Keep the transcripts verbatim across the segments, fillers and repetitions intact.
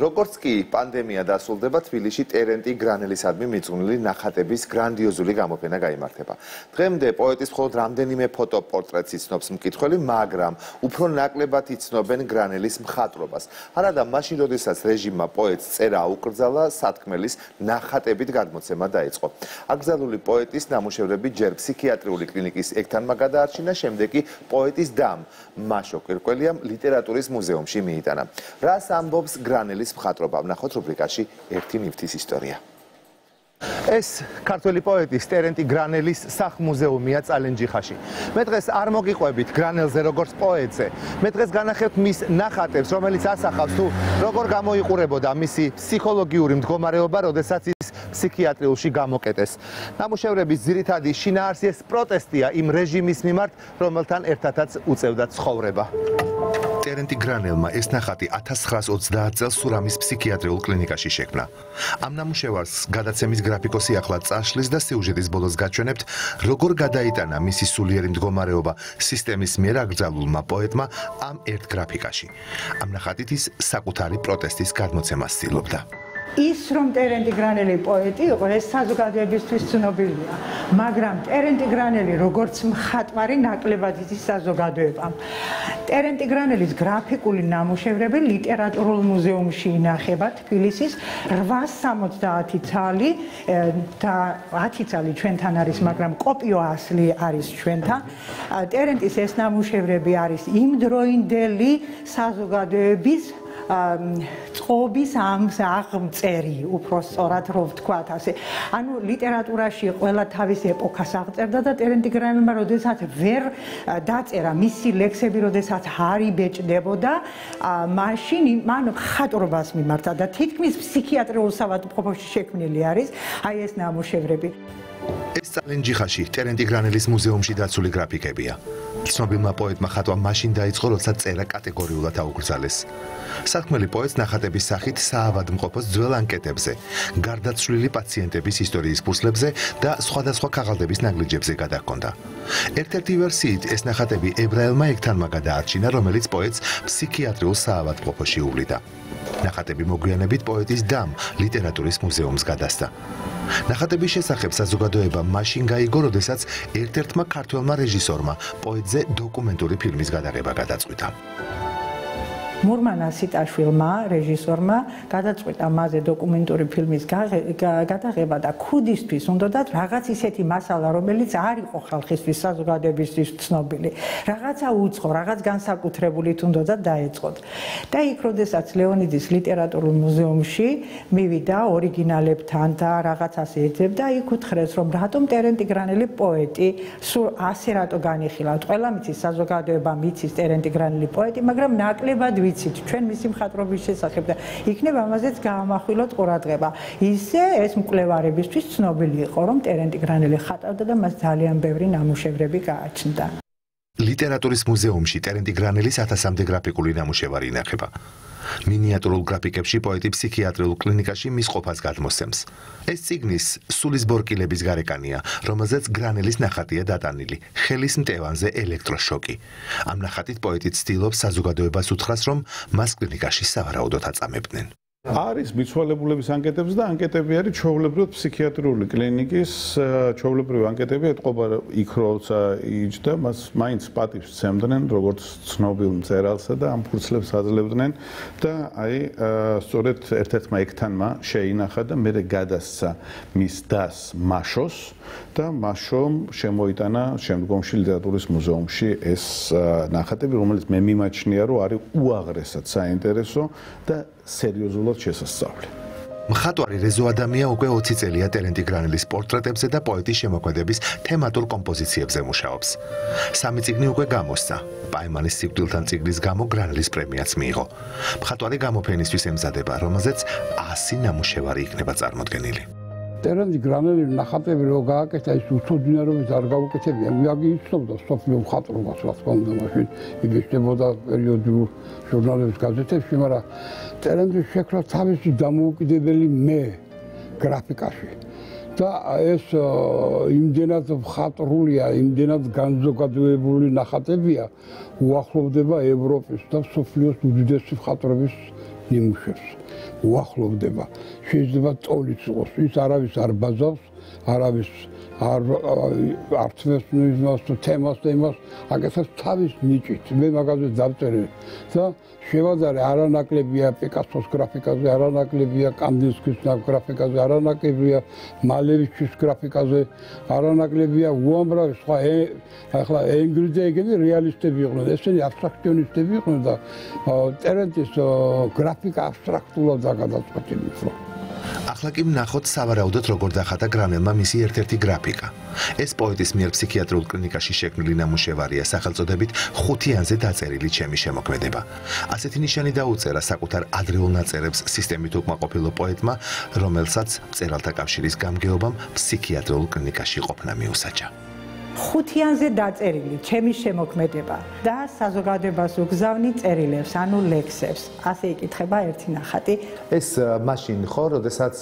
როგორც კი პანდემია დასრულდება, თბილისში ტერენტი გრანელისადმი მიწუნილი ნახატების გრანდიოზული გამოფენა გამართება. დღემდე პოეტის მხოლოდ რამდენიმე ფოტოპორტრეტს იცნობს მკითხველი, მაგრამ უფრო ნაკლებად იცნობენ გრანელის მხატვრობას. არადა მაშინ, როდესაც რეჟიმმა პოეტს წერა უკრძალა, სათქმელის ნახატებით გადმოცემა დაიწყო. აკრძალული პოეტის ნამუშევრები ჯერ ფსიქიატრიული კლინიკის ეკთანმა გადაარჩინა, შემდეგ კი პოეტის დამ მაშო ყირკველიამ ლიტერატურის მუზეუმში მიიტანა. რას ამბობს გრანელის მხატვრობა ვნახოთ რუბრიკაში ერთი ნივთის ისტორია. ეს ქართველი პოეტის ტერენტი გრანელის სახლ-მუზეუმია წალენჯიხაში. მე დღეს არ მოგიყვებით გრანელზე როგორც პოეტზე. მე დღეს განახებთ მის ნახატებს, რომელიც ასახავს თუ როგორ გამოიყურებოდა მისი ფსიქოლოგიური მდგომარეობა, როდესაც ის ფსიქიატრიულში გამოკეტეს. ნამუშევრების ძირითადი შინაარსი ეს პროტესტია იმ რეჟიმის მიმართ, რომელთან ერთადაც უწევდა ცხოვრება. ტერენტი გრანელმა ეს ნახატი ათას ცხრაას ოცდაათი წელს სურამის ფსიქიატრიულ კლინიკაში შექმნა. ამ ნამუშევარს გადაცემის გრაფიკოსი ახლა წაშლის და სიუჟეტის ბოლოს გაჩვენებთ, როგორ გადაიტანა მისი სულიერი მდგომარეობა სისტემის მიერ აკრძალულმა პოეტმა ამ ერთ გრაფიკაში. ამ ნახატით ის საკუთარი პროტესტის გადმოცემას ცდილობდა. ის რომ ტერენტი გრანელი პოეტი იყო, ეს საზოგადოებისთვის ცნობილია, მაგრამ ტერენტი გრანელი როგორც მხატვარი ნაკლებად იცის საზოგადოებამ. ტერენტი გრანელის გრაფიკული ნამუშევრები ლიტერატურულ მუზეუმში ინახება თბილისის ათას სამოცდაათი წელი და ათი წელი ჩვენთან არის, მაგრამ კოპიო ასლი არის ჩვენთან. ტერენტის ეს ნამუშევრები არის იმდროინდელი საზოგადოების წყობის აღმწერი, უფრო სწორად რო ვთქვათ ასე. ანუ ლიტერატურაში ყველა თავის ეპოქას აღწერდა და ტერენტი გრანელმა როდესაც ვერ დაწერა მისი ლექსები, როდესაც ჰარი ბეჭდებოდა, მაშინ მან ხატურობას მიმართა და თითქმის ფსიქიატრიულ საავადმყოფოში შექმნილი არის აი ეს ნამუშევრები. ეს წალენჯიხაში ტერენტი გრანელის მუზეუმში დაცული გრაფიკებია. ცნობილმა პოეტმა ხატვა მაშინ დაიწყო, როცა წერა კატეგორიულად აუკრძალეს. სათქმელი პოეტს ნახატების სახით საავადმყოფოს ძველ ანკეტებზე, გარდაცვლილი პაციენტების ისტორიის ფურცლებზე და სხვადასხვა ქაღალდების ნაგლეჯებზე გადაჰქონდა. ერთ-ერთი ვერსიით ეს ნახატები ებრაელმა ეკთანმა გადაარჩინა, რომელიც პოეტს ფსიქიატრიულ საავადმყოფოში უვლიდა. ნახატები მოგვიანებით პოეტის დამ ლიტერატურის მუზეუმს გადასცა. ნახატების შესახებ საზოგადოება მაშინ გაიგო, როდესაც ერთ-ერთმა ქართველმა რეჟისორმა პოეტზე დოკუმენტური ფილმის გადაღება გადაწყვიტა. მურმანა სიტაშვილმა, რეჟისორმა გადაწყვიტა მაზე დოკუმენტური ფილმის გადაღება და ქუდისთვის უნდათ რაღაც ისეთი მასალა, რომელიც არ იყო ხალხისთვის, საზოგადოებისთვის ცნობილი. რაღაცა უცხო, რაღაც განსაკუთრებულით უნდათ დაეწყოთ. და იქ როდესაც ლეონიძის ლიტერატურულ მუზეუმში მივიდა ორიგინალებთან და რაღაც ასე ეძებდა, იქ უთხრეს, რომ რატომ ტერენტი გრანელი პოეტი სულ ასე რატო განიხილავთ. ყველა მიცის, საზოგადოება მიცის ტერენტი გრანელი პოეტი, მაგრამ ნაკლებად ვიცით ჩვენ მისი მხატვრობის შესახებ და იქნება ამაზეც გამახვილოთ ყურადღება. ისე ეს მკვლევარებისთვის ცნობილი იყო, რომ ტერენტი გრანელი ხატავდა და მას ძალიან ბევრი ნამუშევრები გააჩნდა. ლიტერატურის მუზეუმში ტერენტი გრანელის ათასამდე გრაფიკული ნამუშევარი ინახება. მინიატურულ გრაფიკებში პოეტი ფსიქიატრიულ კლინიკაში მის ყოფას გადმოსცემს. ეს ციგნის სულისბორკილების გარეკანია, რომელზეც გრანელის ნახატია დატანილი, ხელის მტევანზე ელექტროშოკი. ამ ნახატით პოეტი ცდილობს საზოგადოებას უთხრას, რომ მას კლინიკაში სავარაუდოდ აწამებდნენ. არის მიცვალებულების ანკეტებს და ანკეტები არის ჩვეულებრივად ფსიქიატრიული კლინიკის ჩვეულებრივი ანკეტები ეთყობა იქ როცა იჯდა, მას მაინც პატივს სცემდნენ როგორც ცნობილ მწერალსა და ამ ფურცლებს აძლევდნენ და აი სწორედ ერთ-ერთმა ეკთანმა შეინახა და მერე გადასცა მის დას მაშოს და მაშომ შემოიტანა შემდგომში ლიტერატურის მუზეუმში ეს ნახატები, რომელიც მე მიმაჩნია, რომ არის უაღრესად საინტერესო და სერიოზულად შესასწავლი. მხატვარი რეზო ადამია უკვე ოცი წელია ტერენტი გრანელის პორტრეტებზე და პოეტის შემოქმედების თემატურ კომპოზიციებზე მუშაობს. სამი წიგნი უკვე გამოსცა. პაემანის სიკვდილთან წიგნის გამო გრანელის პრემიაც მიიღო. მხატვარი გამოფენისთვის ემზადება, რომელზეც ასი ნამუშევარი იქნება წარმოდგენილი. ტერენტი გრანელის ნახატები რო გააკეთა, ის უცოდინარობით არ გაუკეთებია. მიაგიცნობდა სოფლიო მხატვრობას, რა თქმა უნდა, მაშინ იბეჭდებოდა პერიოდულ ჟურნალების გაზეთებში, მაგრამ ტერენტი შექმნა თავისი დამოუკიდებელი მე გრაფიკაში და ეს იმდენად მხატვრულია, იმდენად განზოგადოებული ნახატებია, უახლოვდება ევროპის და მსოფლიოს უდიდესი მხატვრების იმუშებს უახლოვდება შეიძლება წოლიც იყოს ის არავის არ ბაზავს არავის არ არწმუნებს იმას თუ თემას და იმას აგაცებს თავის ნიჭით მე მაგაზე დავწერე და შევადარე არანაკლებია პიკასოს გრაფიკაზე არანაკლებია კანდინსკის გრაფიკაზე არანაკლებია მალევიჩის გრაფიკაზე არანაკლებია უამრავი სხვა ახლა ენგრიძე ეგენი რეალისტები იყვნენ ესენი აბსტრაქციონისტები იყვნენ და ტერენტის გრაფიკა აბსტრაქტულად დაგადაწყვეტილი იყო. Ახლა კი ვნახოთ სავარაუდოდ როგორ დახატა გრანელმა მისი ერთ-ერთი გრაფიკა. ეს პოეტის მიერ ფსიქიატრიულ კლინიკაში შექმნილი ნამუშევარია სახელწოდებით ხუთიანზე დაწერილი ჩემი შემოქმედება. ასეთი ნიშანი დაუწერა საკუთარ ადრეულ ნაწერებს სისტემით უკმაყოფილო პოეტმა, რომელსაც მწერალთა კავშირის გამგეობამ ფსიქიატრიულ კლინიკაში ყოფნა მიუსაჯა. ხუთიანზე დაწერილი ჩემი შემოქმედება და საზოგადოებას უგზავნი წერილებს ანუ ლექსებს ასე ეკითხება ერთი ნახატი ეს მაშინ ხო როდესაც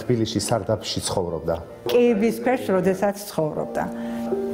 თბილისში სარდაფში ცხოვრობდა კიევის ქვეშ როდესაც ცხოვრობდა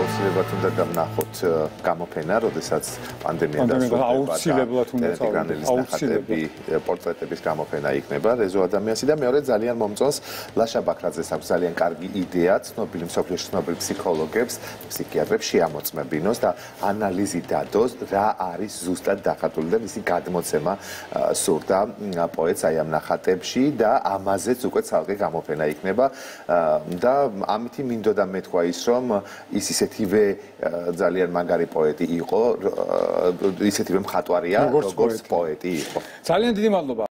აუცილებად უნდა დავნახოთ გამოფენა, როდესაც პანდემია დასრულდება და გრანელის ნახატები, პორტრეტების გამოფენა იქნება რეზო ადამიასი და მეორე ძალიან მომწონს ლაშა ბაკრაძეს აქვს ძალიან კარგი იდეა, ცნობილი მსოფლიოს ცნობილ ფსიქოლოგებს, ფსიქიატრებს შეამოწმებინოს და ანალიზი დადოს, რა არის ზუსტად დახატული და მისი გადმოცემა სურდა პოეტს აი ამ ნახატებში და ამაზეც უკვე ცალკე გამოფენა იქნება და ამით მინდოდა მეთქვა ის რომ ის ისეთივე ძალიან მაგარი პოეტი იყო, ისეთივე მხატვარია, როგორც პოეტი იყო. ძალიან დიდი მადლობა.